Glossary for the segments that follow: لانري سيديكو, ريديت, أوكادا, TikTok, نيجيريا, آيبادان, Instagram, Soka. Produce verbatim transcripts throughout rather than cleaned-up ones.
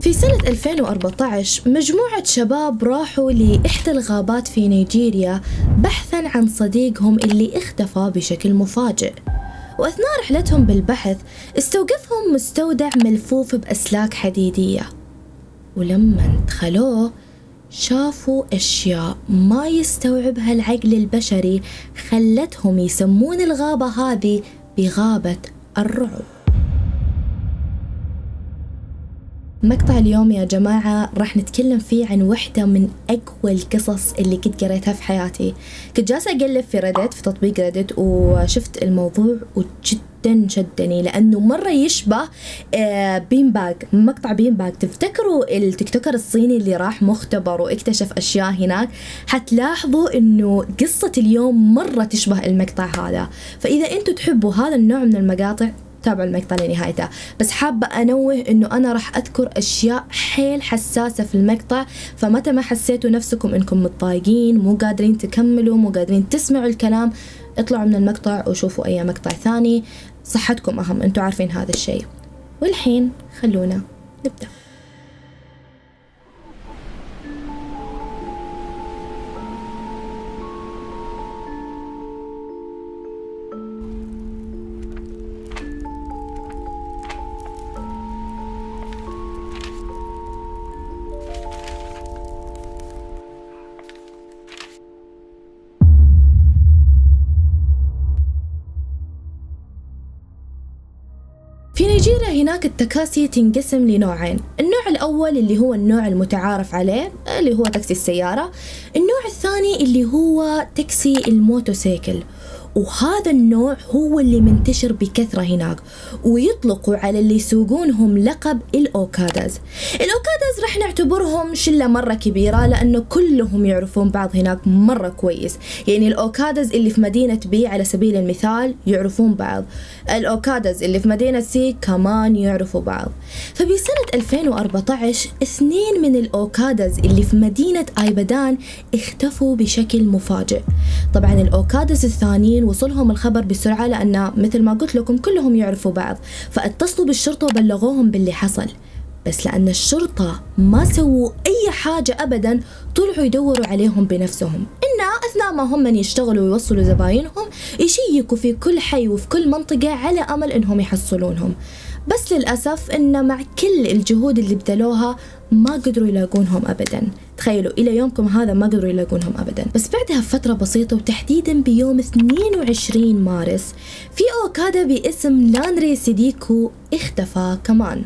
في سنة ألفين وأربعة عشر مجموعة شباب راحوا لإحدى الغابات في نيجيريا بحثاً عن صديقهم اللي اختفى بشكل مفاجئ، وأثناء رحلتهم بالبحث استوقفهم مستودع ملفوف بأسلاك حديدية، ولما دخلوه شافوا أشياء ما يستوعبها العقل البشري خلتهم يسمون الغابة هذه بغابة الرعب. مقطع اليوم يا جماعة راح نتكلم فيه عن وحدة من أقوى القصص اللي كنت قريتها في حياتي. كنت جالسة أقلب في ريديت، في تطبيق ريديت، وشفت الموضوع وجدا شدني لأنه مرة يشبه بيمباج، مقطع بيمباج. تفتكروا التيك توكر الصيني اللي راح مختبر واكتشف أشياء هناك؟ حتلاحظوا أنه قصة اليوم مرة تشبه المقطع هذا، فإذا أنتوا تحبوا هذا النوع من المقاطع تابع المقطع لنهايته. بس حابة أنوه أنه أنا راح أذكر أشياء حيل حساسة في المقطع، فمتى ما حسيتوا نفسكم أنكم متضايقين مو قادرين تكملوا مو قادرين تسمعوا الكلام، اطلعوا من المقطع وشوفوا أي مقطع ثاني، صحتكم أهم، أنتوا عارفين هذا الشيء. والحين خلونا نبدأ. في نيجيريا هناك التكاسي تنقسم لنوعين، النوع الأول اللي هو النوع المتعارف عليه اللي هو تاكسي السيارة، النوع الثاني اللي هو تاكسي الموتوسيكل، وهذا النوع هو اللي منتشر بكثرة هناك، ويطلقوا على اللي يسوقونهم لقب الأوكاداز. الأوكاداز رح نعتبرهم شلة مرة كبيرة لأنه كلهم يعرفون بعض هناك مرة كويس، يعني الأوكاداز اللي في مدينة بي على سبيل المثال يعرفون بعض، الأوكاداز اللي في مدينة سي كمان يعرفوا بعض. ففي سنة ألفين وأربعة عشر اثنين من الأوكاداز اللي في مدينة آيبادان اختفوا بشكل مفاجئ. طبعا الأوكاداز الثانيين وصلهم الخبر بسرعة لأن مثل ما قلت لكم كلهم يعرفوا بعض، فاتصلوا بالشرطة وبلغوهم باللي حصل، بس لأن الشرطة ما سووا أي حاجة أبدا طلعوا يدوروا عليهم بنفسهم، إن أثناء ما هم من يشتغلوا ويوصلوا زباينهم يشيكوا في كل حي وفي كل منطقة على أمل إنهم يحصلونهم، بس للأسف إن مع كل الجهود اللي بذلوها ما قدروا يلاقونهم أبدا. تخيلوا إلى يومكم هذا ما قدروا يلاقونهم أبدا. بس بعدها بفترة بسيطة وتحديدا بيوم اثنين وعشرين مارس في أوكادا باسم لانري سيديكو اختفى كمان.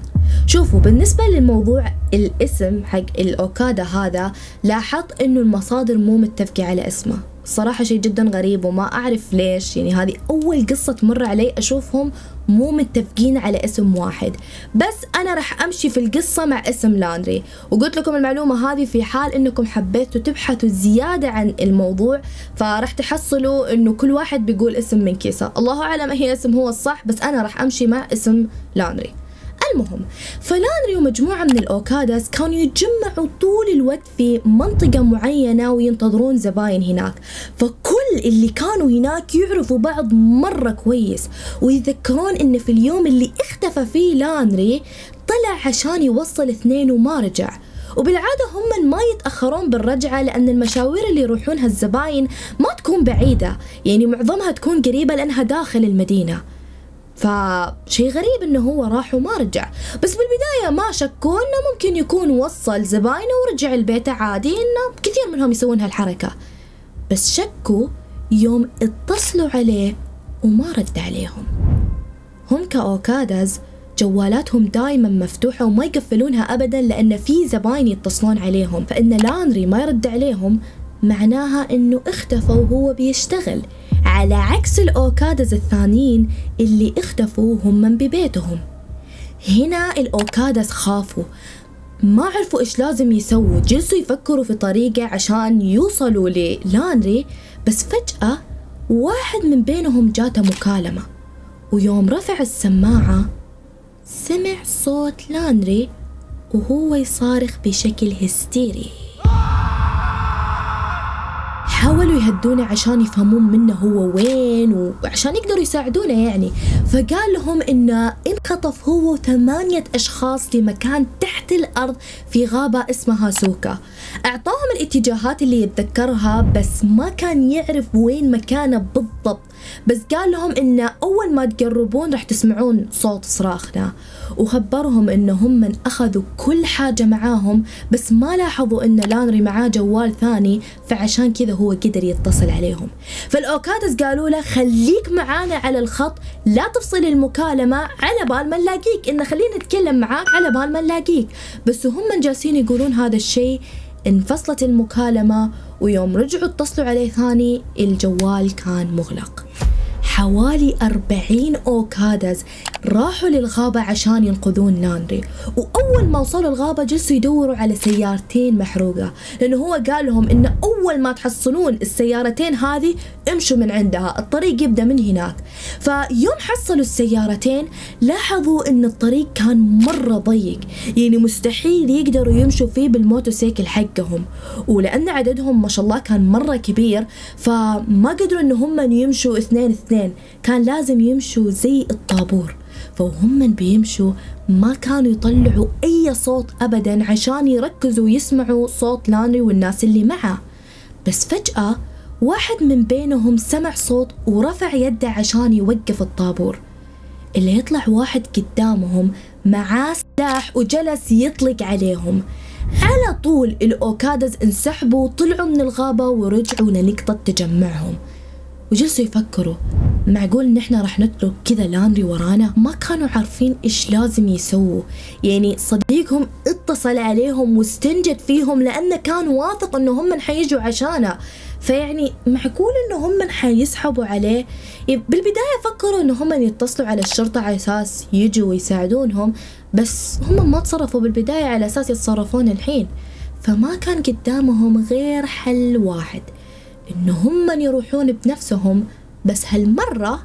شوفوا بالنسبة للموضوع الاسم حق الأوكادا هذا، لاحظت إنه المصادر مو متفقة على اسمه، صراحة شيء جدا غريب وما أعرف ليش، يعني هذه أول قصة تمر علي أشوفهم مو متفقين على اسم واحد، بس أنا رح أمشي في القصة مع اسم لانري. وقلت لكم المعلومة هذه في حال أنكم حبيتوا تبحثوا زيادة عن الموضوع، فرح تحصلوا أنه كل واحد بيقول اسم من كيسة، الله أعلم أي اسم هو الصح، بس أنا رح أمشي مع اسم لانري. المهم فلانري ومجموعة من الأوكاداز كانوا يتجمعوا طول الوقت في منطقة معينة وينتظرون زباين هناك، فكل اللي كانوا هناك يعرفوا بعض مرة كويس، ويتذكرون إن في اليوم اللي اختفى فيه لانري طلع عشان يوصل اثنين وما رجع، وبالعادة هم ما يتأخرون بالرجعة لأن المشاوير اللي يروحونها الزباين ما تكون بعيدة، يعني معظمها تكون قريبة لأنها داخل المدينة. فشيء غريب انه هو راح وما رجع، بس بالبدايه ما شكوا انه ممكن يكون وصل زباينه ورجع البيت عادي، انه كثير منهم يسوون هالحركه، بس شكوا يوم اتصلوا عليه وما رد عليهم. هم كأوكاداز جوالاتهم دائما مفتوحه وما يقفلونها ابدا لان في زباين يتصلون عليهم، فان لانري ما يرد عليهم معناها انه اختفى وهو بيشتغل، على عكس الأوكاداز الثانيين اللي اختفوا هم من ببيتهم. هنا الأوكاداز خافوا، ما عرفوا إيش لازم يسووا، جلسوا يفكروا في طريقة عشان يوصلوا للانري، بس فجأة واحد من بينهم جاته مكالمة، ويوم رفع السماعة سمع صوت لانري وهو يصارخ بشكل هستيري. حاولوا يهدونه عشان يفهمون منه هو وين وعشان يقدروا يساعدونه يعني. فقال لهم انه انخطف هو ثمانية اشخاص لمكان تحت الارض في غابة اسمها سوكا. اعطاهم الاتجاهات اللي يتذكرها بس ما كان يعرف وين مكانه بالضبط، بس قال لهم انه اول ما تقربون راح تسمعون صوت صراخنا، وخبرهم انهم من اخذوا كل حاجة معاهم بس ما لاحظوا ان لانري معاه جوال ثاني، فعشان كذا هو قدر يتصل عليهم. فالاوكادز قالوا له خليك معانا على الخط، لا تفصل المكالمة على بال ما نلاقيك، انه خلينا نتكلم معاك على بال ما نلاقيك. بس وهم جالسين يقولون هذا الشيء انفصلت المكالمة، ويوم رجعوا اتصلوا عليه ثاني الجوال كان مغلق. حوالي أربعين أوكادز راحوا للغابة عشان ينقذون لانري، وأول ما وصلوا الغابة جلسوا يدوروا على سيارتين محروقة، لأنه هو قال لهم إن أول ما تحصلون السيارتين هذه امشوا من عندها، الطريق يبدأ من هناك. فيوم حصلوا السيارتين لاحظوا إن الطريق كان مرة ضيق، يعني مستحيل يقدروا يمشوا فيه بالموتوسيكل حقهم، ولأن عددهم ما شاء الله كان مرة كبير فما قدروا إن هم يمشوا اثنين اثنين، كان لازم يمشوا زي الطابور. فهم بيمشوا ما كانوا يطلعوا أي صوت أبدا عشان يركزوا ويسمعوا صوت لانري والناس اللي معه. بس فجأة واحد من بينهم سمع صوت ورفع يده عشان يوقف الطابور، اللي يطلع واحد قدامهم معاه سلاح وجلس يطلق عليهم. على طول الأوكادز انسحبوا وطلعوا من الغابة ورجعوا لنقطة تجمعهم، وجلسوا يفكروا معقول ان احنا راح نترك كذا لانري ورانا؟ ما كانوا عارفين ايش لازم يسووا، يعني صديقهم اتصل عليهم واستنجد فيهم لانه كان واثق انه هم حيجوا عشانه، فيعني معقول انه هم حيسحبوا عليه؟ بالبدايه فكروا انه هم يتصلوا على الشرطه على اساس يجوا ويساعدونهم، بس هم ما تصرفوا بالبدايه على اساس يتصرفون الحين، فما كان قدامهم غير حل واحد، انه هم يروحون بنفسهم، بس هالمرة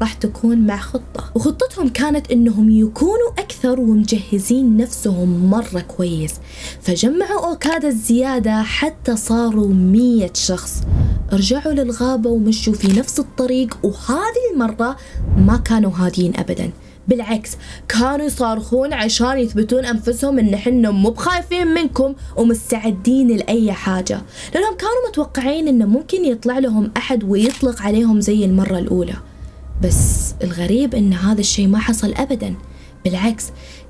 راح تكون مع خطة. وخطتهم كانت انهم يكونوا اكثر ومجهزين نفسهم مرة كويس، فجمعوا اوكادة زيادة حتى صاروا مية شخص. رجعوا للغابة ومشوا في نفس الطريق، وهذه المرة ما كانوا هادين ابدا، بالعكس كانوا يصارخون عشان يثبتون أنفسهم إن حنا مو بخايفين منكم ومستعدين لأي حاجة، لأنهم كانوا متوقعين إن ممكن يطلع لهم أحد ويطلق عليهم زي المرة الأولى. بس الغريب إن هذا الشيء ما حصل أبدا، بالعكس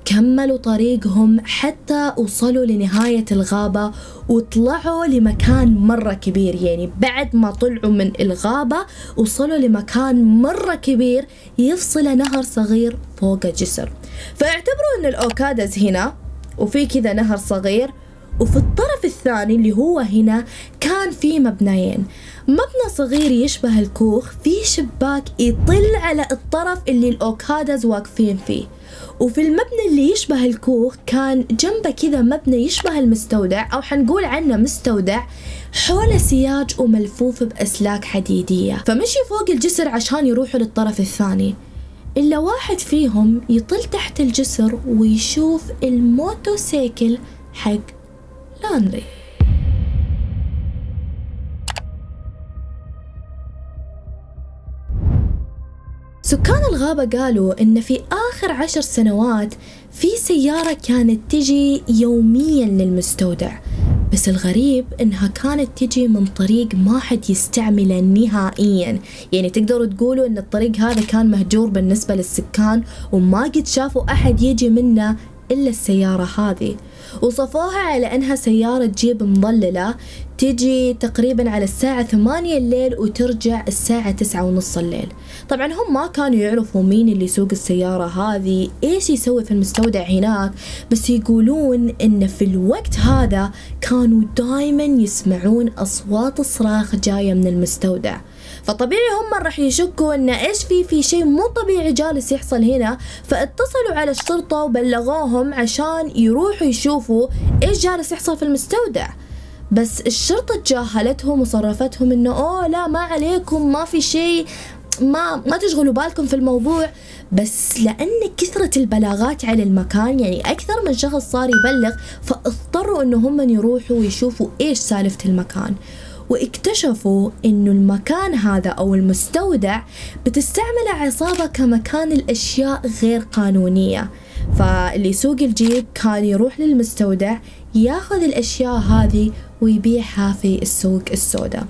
كملوا طريقهم حتى وصلوا لنهاية الغابة وطلعوا لمكان مرة كبير. يعني بعد ما طلعوا من الغابة وصلوا لمكان مرة كبير يفصل نهر صغير فوق جسر، فاعتبروا ان الأوكادز هنا وفي كذا نهر صغير، وفي الطرف الثاني اللي هو هنا كان في مبنيين، مبنى صغير يشبه الكوخ فيه شباك يطل على الطرف اللي الأوكادز واقفين فيه، وفي المبنى اللي يشبه الكوخ كان جنبه كذا مبنى يشبه المستودع، أو حنقول عنه مستودع، حوله سياج وملفوف بأسلاك حديدية. فمشي فوق الجسر عشان يروحوا للطرف الثاني، إلا واحد فيهم يطل تحت الجسر ويشوف الموتوسيكل حق لانري. سكان الغابة قالوا إن في آخر عشر سنوات في سيارة كانت تجي يومياً للمستودع، بس الغريب إنها كانت تجي من طريق ما حد يستعمله نهائياً، يعني تقدروا تقولوا إن الطريق هذا كان مهجور بالنسبة للسكان وما قد شافوا أحد يجي منه إلا السيارة هذه. وصفوها على أنها سيارة جيب مضللة تجي تقريبا على الساعة ثمانية الليل وترجع الساعة تسعة ونص الليل. طبعا هم ما كانوا يعرفوا مين اللي يسوق السيارة هذه، إيش يسوي في المستودع هناك، بس يقولون إن في الوقت هذا كانوا دايما يسمعون أصوات صراخ جاية من المستودع، فطبيعي هم راح يشكوا إن إيش في في شيء مو طبيعي جالس يحصل هنا، فاتصلوا على الشرطة وبلغوهم عشان يروحوا يشوفوا إيش جالس يحصل في المستودع. بس الشرطة تجاهلتهم وصرفتهم إنه أوه لا ما عليكم، ما في شيء، ما ما تشغلوا بالكم في الموضوع. بس لأن كثرة البلاغات على المكان، يعني أكثر من شخص صار يبلغ، فاضطروا إنه هم يروحوا ويشوفوا إيش سالفة المكان. واكتشفوا إنه المكان هذا أو المستودع بتستعمل عصابة كمكان الأشياء غير قانونية، فاللي يسوق الجيب كان يروح للمستودع ياخذ الأشياء هذه ويبيعها في السوق السوداء.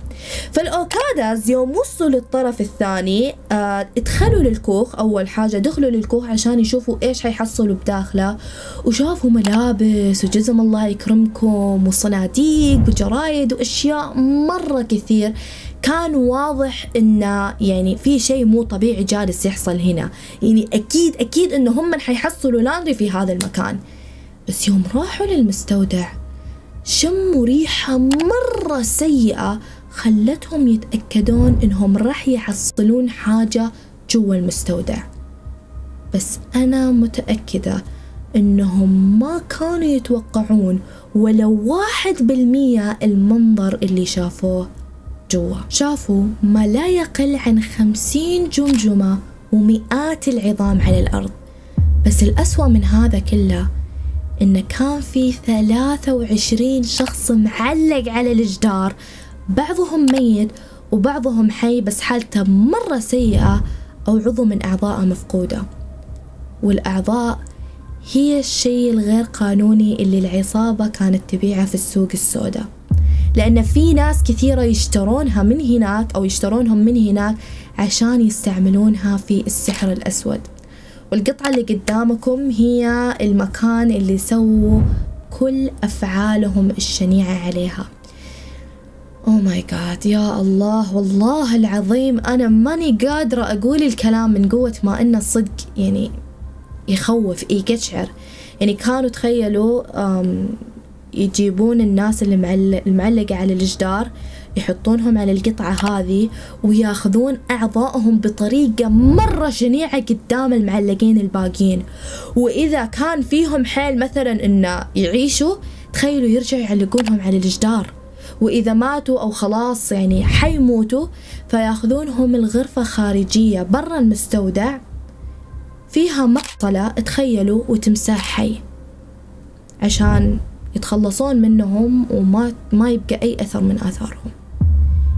فالأوكاداز يوم وصلوا للطرف الثاني اه ادخلوا للكوخ، أول حاجة دخلوا للكوخ عشان يشوفوا إيش حيحصلوا بداخله، وشافوا ملابس وجزم الله يكرمكم وصناديق وجرايد وأشياء مرة كثير. كان واضح إنه يعني في شيء مو طبيعي جالس يحصل هنا، يعني أكيد أكيد إنه هم حيحصلوا لاندري في هذا المكان. بس يوم راحوا للمستودع شموا ريحة مرة سيئة خلتهم يتأكدون إنهم راح يحصلون حاجة جوا المستودع، بس أنا متأكدة إنهم ما كانوا يتوقعون ولو واحد بالمية المنظر اللي شافوه جوا. شافوا ما لا يقل عن خمسين جمجمة ومئات العظام على الأرض، بس الأسوأ من هذا كله إن كان في ثلاثة وعشرين شخص معلق على الجدار، بعضهم ميت وبعضهم حي بس حالته مرة سيئة أو عضو من أعضائه مفقودة. والأعضاء هي الشيء الغير قانوني اللي العصابة كانت تبيعه في السوق السوداء، لأن في ناس كثيرة يشترونها من هناك أو يشترونهم من هناك عشان يستعملونها في السحر الأسود. والقطعة اللي قدامكم هي المكان اللي سووا كل أفعالهم الشنيعة عليها. أو ماي جاد، يا الله والله العظيم أنا ماني قادرة أقول الكلام من قوة ما إنه الصدق يعني يخوف. إيه كتشعر يعني كانوا تخيلوا يجيبون الناس اللي معلق المعلقة على الجدار يحطونهم على القطعة هذه وياخذون أعضائهم بطريقة مرة شنيعة قدام المعلقين الباقيين، وإذا كان فيهم حال مثلا إنه يعيشوا تخيلوا يرجعوا يعلقونهم على الجدار، وإذا ماتوا أو خلاص يعني حيموتوا فياخذونهم الغرفة خارجية برا المستودع فيها مقتلة تخيلوا وتمساح حي عشان يتخلصون منهم وما ما يبقى أي أثر من آثارهم.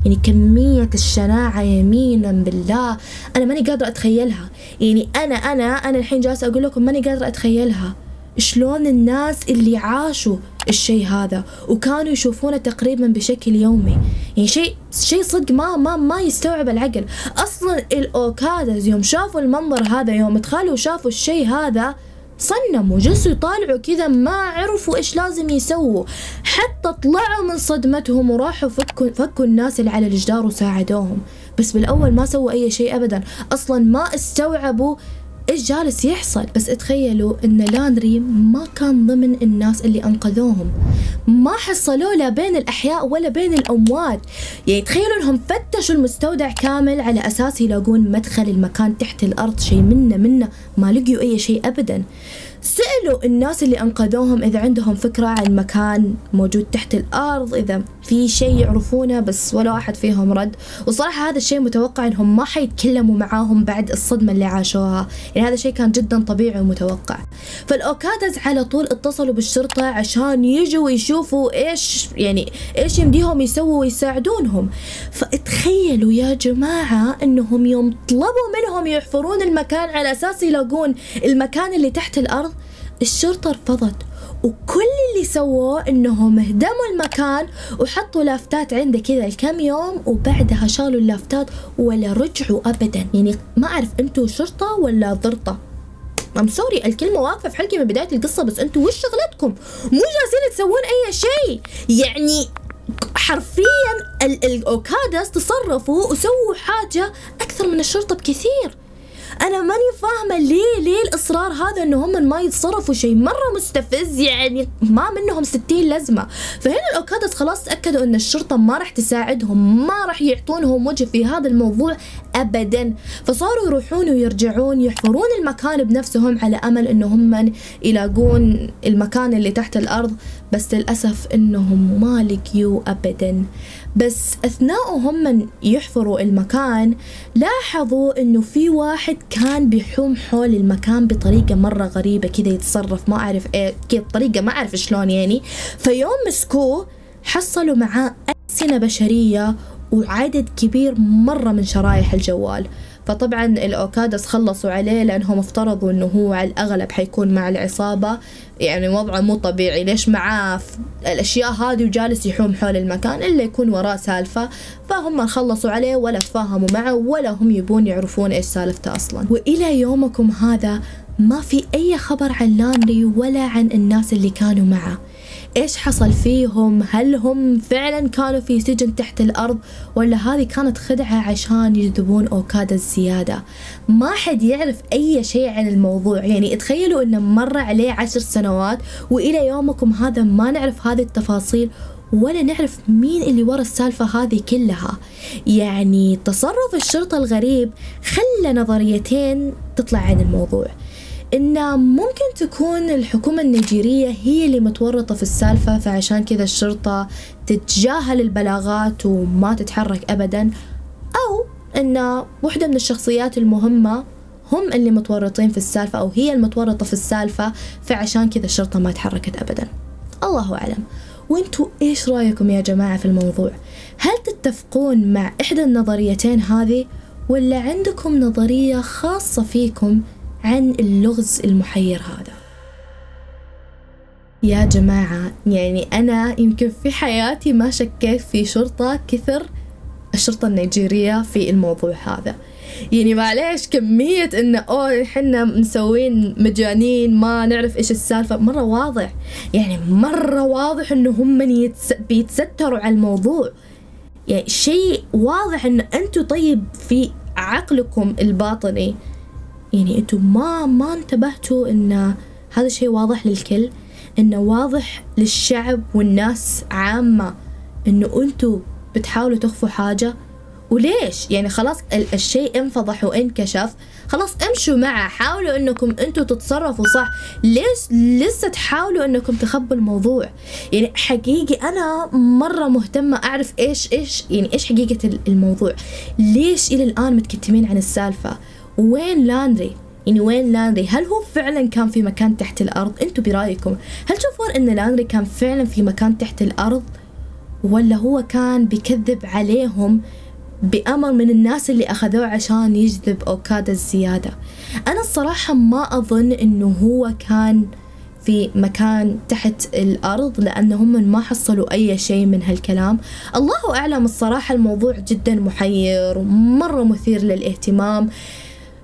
يعني كمية الشناعة يمينا بالله أنا ماني قادرة أتخيلها، يعني أنا أنا أنا الحين جالسة أقول لكم ماني قادرة أتخيلها شلون الناس اللي عاشوا الشيء هذا وكانوا يشوفونه تقريبا بشكل يومي، يعني شيء شيء صدق ما ما ما يستوعب العقل. أصلا الأوكاداز يوم شافوا المنظر هذا، يوم دخلوا شافوا الشيء هذا صنموا جلسوا يطالعوا كذا ما عرفوا إيش لازم يسووا، حتى طلعوا من صدمتهم وراحوا فكوا فكوا الناس اللي على الجدار وساعدوهم، بس بالأول ما سووا أي شيء أبدا، أصلا ما استوعبوا إيش جالس يحصل. بس اتخيلوا إن لاندري ما كان ضمن الناس اللي أنقذوهم، ما حصلوا لا بين الأحياء ولا بين الأموات، يعني تخيلوا إنهم فتشوا المستودع كامل على أساس يلاقون مدخل المكان تحت الأرض شيء منه منه ما لقيوا أي شيء أبدا. سألوا الناس اللي أنقذوهم إذا عندهم فكرة عن مكان موجود تحت الأرض، إذا في شيء يعرفونه، بس ولا واحد فيهم رد. وصراحة هذا الشيء متوقع إنهم ما حيتكلموا معاهم بعد الصدمة اللي عاشوها، يعني هذا الشيء كان جدا طبيعي ومتوقع. فالأوكاداز على طول اتصلوا بالشرطة عشان يجوا يشوفوا إيش يعني إيش يمديهم يسووا ويساعدونهم. فتخيلوا يا جماعة إنهم يوم طلبوا منهم يحفرون المكان على أساس يلاقون المكان اللي تحت الأرض الشرطة رفضت، وكل اللي سووه انهم اهدموا المكان وحطوا لافتات عنده كذا لكم يوم، وبعدها شالوا اللافتات ولا رجعوا ابدا. يعني ما اعرف انتوا شرطة ولا ضرطة، ام سوري الكلمة واقفة في حلقي من بداية القصة، بس انتوا وش شغلتكم؟ مو جالسين تسوون اي شيء، يعني حرفيا الاوكاداز تصرفوا وسووا حاجة اكثر من الشرطة بكثير. أنا ماني فاهمة ليه ليه الإصرار هذا إن هم ما يتصرفوا، شيء مرة مستفز يعني ما منهم ستين لازمة. فهنا الأوكاداز خلاص أكدوا إن الشرطة ما راح تساعدهم، ما راح يعطونهم وجه في هذا الموضوع أبدا، فصاروا يروحون ويرجعون يحفرون المكان بنفسهم على أمل إن هم يلاقون المكان اللي تحت الأرض، بس للأسف إنهم ما لقيوا أبدا. بس أثناء هم يحفروا المكان لاحظوا إنه في واحد كان بيحوم حول المكان بطريقة مرة غريبة كذا يتصرف ما أعرف إيه كذا طريقة ما أعرف شلون يعني. فيوم مسكوه حصلوا معاه نفسنا بشرية وعدد كبير مرة من شرايح الجوال. فطبعا الأوكادس خلصوا عليه لأنهم افترضوا أنه هو على الأغلب حيكون مع العصابة، يعني وضعه مو طبيعي، ليش معاه الأشياء هذه وجالس يحوم حول المكان إلا يكون وراه سالفة. فهم خلصوا عليه ولا تفاهموا معه ولا هم يبون يعرفون إيش سالفته أصلا. وإلى يومكم هذا ما في أي خبر عن لانري ولا عن الناس اللي كانوا معه، إيش حصل فيهم؟ هل هم فعلا كانوا في سجن تحت الأرض ولا هذه كانت خدعة عشان يجذبون أوكادا الزيادة؟ ما حد يعرف أي شيء عن الموضوع. يعني تخيلوا إنه مر عليه عشر سنوات وإلى يومكم هذا ما نعرف هذه التفاصيل ولا نعرف مين اللي ورا السالفة هذه كلها. يعني تصرف الشرطة الغريب خلى نظريتين تطلع عن الموضوع، إن ممكن تكون الحكومة النيجيرية هي اللي متورطة في السالفة، فعشان كذا الشرطة تتجاهل البلاغات وما تتحرك أبدا، أو إن واحدة من الشخصيات المهمة هم اللي متورطين في السالفة أو هي المتورطة في السالفة، فعشان كذا الشرطة ما تحركت أبدا. الله أعلم. وانتوا إيش رأيكم يا جماعة في الموضوع؟ هل تتفقون مع إحدى النظريتين هذه ولا عندكم نظرية خاصة فيكم عن اللغز المحير هذا؟ يا جماعة يعني أنا يمكن في حياتي ما شكيت في شرطة كثر الشرطة النيجيرية في الموضوع هذا. يعني معليش كمية إنه أوه حنا مسوين مجانين ما نعرف إيش السالفة، مرة واضح، يعني مرة واضح إنه هم بيتستروا على الموضوع. يعني شيء واضح إن أنتوا طيب في عقلكم الباطني يعني انتوا ما ما انتبهتوا ان هذا الشيء واضح للكل، انه واضح للشعب والناس عامة انه انتوا بتحاولوا تخفوا حاجة. وليش؟ يعني خلاص الشيء انفضح وانكشف، خلاص امشوا معه، حاولوا انكم انتوا تتصرفوا صح، ليش لسه تحاولوا انكم تخبوا الموضوع؟ يعني حقيقي انا مرة مهتمة اعرف ايش ايش يعني ايش حقيقة الموضوع، ليش الى الان متكتمين عن السالفة؟ وين لانري؟ يعني وين لانري؟ هل هو فعلا كان في مكان تحت الأرض؟ انتوا برأيكم هل تشوفون ان لانري كان فعلا في مكان تحت الأرض ولا هو كان بيكذب عليهم بأمر من الناس اللي أخذوه عشان يجذب أوكادا الزيادة؟ أنا الصراحة ما أظن انه هو كان في مكان تحت الأرض لأنهم ما حصلوا أي شيء من هالكلام. الله أعلم الصراحة، الموضوع جدا محير ومرة مثير للاهتمام،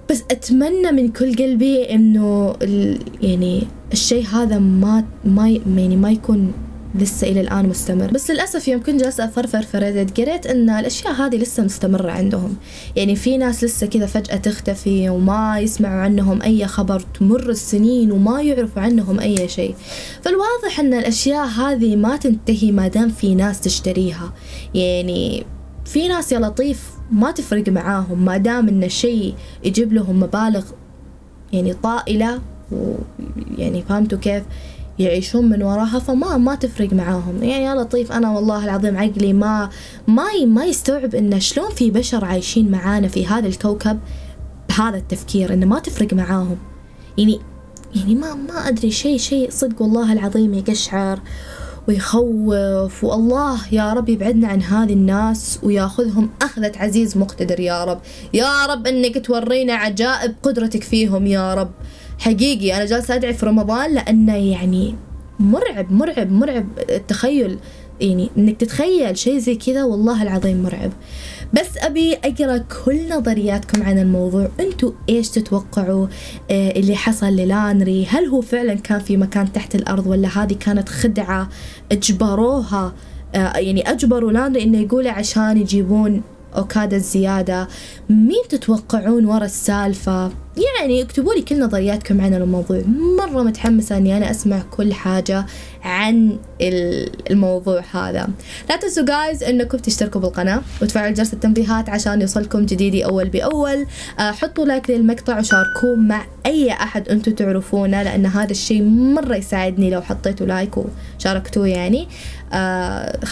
بس أتمنى من كل قلبي إنه يعني الشيء هذا ما ما يعني ما يكون لسه إلى الآن مستمر. بس للأسف يوم كنت جالسة أفرفر في ريدت قريت إن الأشياء هذه لسه مستمرة عندهم، يعني في ناس لسه كذا فجأة تختفي وما يسمعوا عنهم أي خبر، تمر السنين وما يعرفوا عنهم أي شيء. فالواضح إن الأشياء هذه ما تنتهي ما دام في ناس تشتريها. يعني في ناس يا لطيف ما تفرق معاهم ما دام إن الشيء يجيب لهم مبالغ يعني طائلة، ويعني فهمتوا كيف يعيشون من وراها، فما ما تفرق معاهم. يعني يا لطيف أنا والله العظيم عقلي ما ما ما يستوعب إن شلون في بشر عايشين معانا في هذا الكوكب بهذا التفكير، إنه ما تفرق معاهم. يعني يعني ما ما أدري، شيء شيء صدق والله العظيم يقشعر ويخوف، والله يا رب يبعدنا عن هذه الناس وياخذهم أخذة عزيز مقتدر. يا رب يا رب إنك تورينا عجائب قدرتك فيهم يا رب. حقيقي أنا جالسة أدعي في رمضان لأنه يعني مرعب مرعب مرعب التخيل، يعني إنك تتخيل شيء زي كذا والله العظيم مرعب. بس أبي أقرأ كل نظرياتكم عن الموضوع، أنتوا إيش تتوقعوا اللي حصل للانري؟ هل هو فعلا كان في مكان تحت الأرض ولا هذه كانت خدعة أجبروها، يعني أجبروا لانري إنه يقوله عشان يجيبون أوكادا الزيادة؟ مين تتوقعون ورا السالفة؟ يعني اكتبوا لي كل نظرياتكم عن الموضوع، مرة متحمسة اني انا اسمع كل حاجة عن الموضوع هذا. لا تنسوا جايز انكم تشتركوا بالقناة وتفعلوا جرس التنبيهات عشان يوصلكم جديدي اول باول. حطوا لايك للمقطع وشاركوه مع اي احد انتم تعرفونه، لان هذا الشيء مرة يساعدني لو حطيتوا لايك وشاركتوه. يعني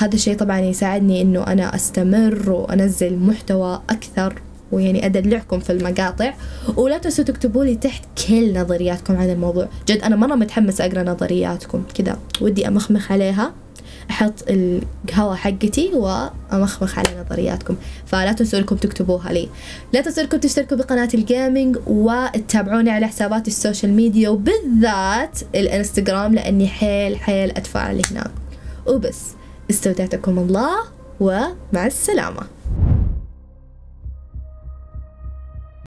هذا الشيء طبعا يساعدني انه انا استمر وانزل محتوى اكثر ويعني أدلعكم في المقاطع. ولا تنسوا تكتبوا لي تحت كل نظرياتكم عن الموضوع، جد أنا مرة متحمسة أقرأ نظرياتكم كذا ودي أمخمخ عليها. أحط القهوة حقتي وأمخمخ على نظرياتكم. فلا تنسوا لكم تكتبوها لي. لا تنسوا لكم تشتركوا بقناة الجيمنج وتتابعوني على حسابات السوشيال ميديا وبالذات الانستغرام لأني حيل حيل أتفاعل هناك. وبس، استودعتكم الله ومع السلامة.